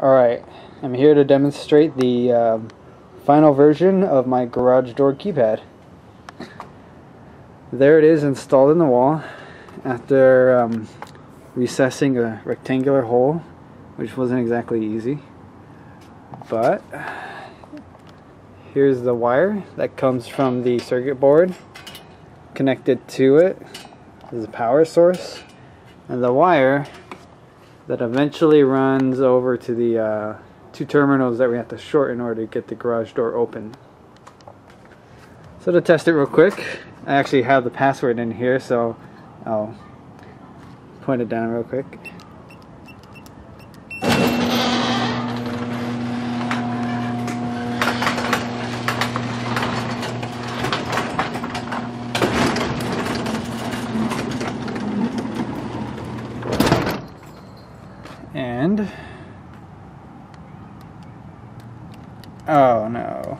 Alright, I'm here to demonstrate the final version of my garage door keypad. There it is, installed in the wall after recessing a rectangular hole, which wasn't exactly easy. But here's the wire that comes from the circuit board connected to it. This is a power source, and the wire that eventually runs over to the two terminals that we have to short in order to get the garage door open. So to test it real quick, I actually have the password in here, so I'll point it down real quick. And oh no.